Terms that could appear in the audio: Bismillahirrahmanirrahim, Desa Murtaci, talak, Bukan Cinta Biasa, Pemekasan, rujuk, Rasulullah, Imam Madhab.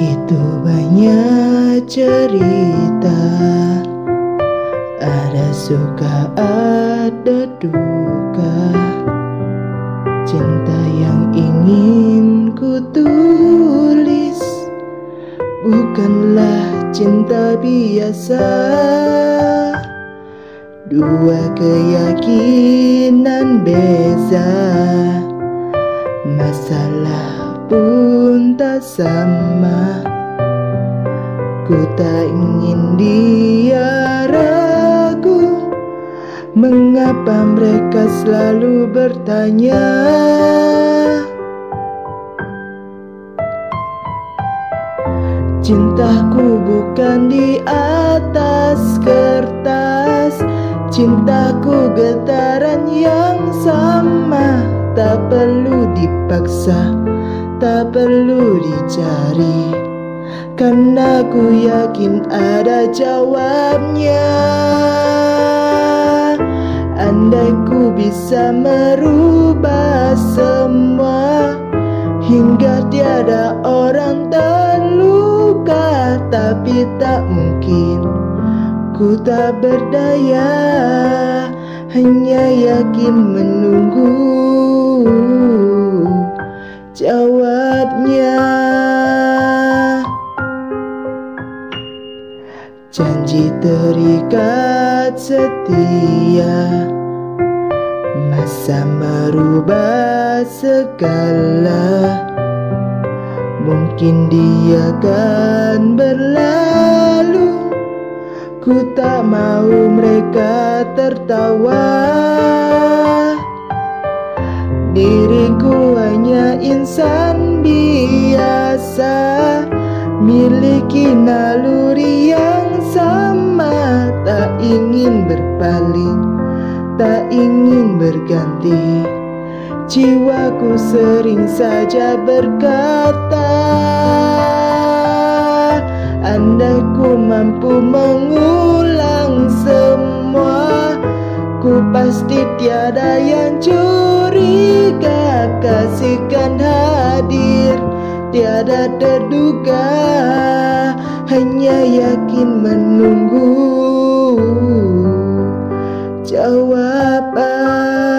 Begitu banyak cerita, ada suka, ada duka. Cinta yang ingin ku tulis bukanlah cinta biasa. Dua keyakinan beza, masalah pun tak sama. Ku tak ingin dia ragu, mengapa mereka selalu bertanya. Cintaku bukan di atas kertas, cintaku getaran yang sama. Tak perlu dipaksa, tak perlu dicari, karena ku yakin ada jawabnya. Andai ku bisa merubah semua, hingga tiada orang terluka. Tapi tak mungkin, ku tak berdaya, hanya yakin menunggu jawabnya. Janji terikat setia, masa merubah segala. Mungkin dia akan berlalu, ku tak mau mereka tertawa. Diriku hanya insan biasa, miliki naluri yang sama. Tak ingin berpaling, tak ingin berganti. Jiwaku sering saja berkata, andai ku mampu mengulang semua, ku pasti tiada yang curiga. Kasihkan hadir, tiada terduga, hanya yakin menunggu jawaban.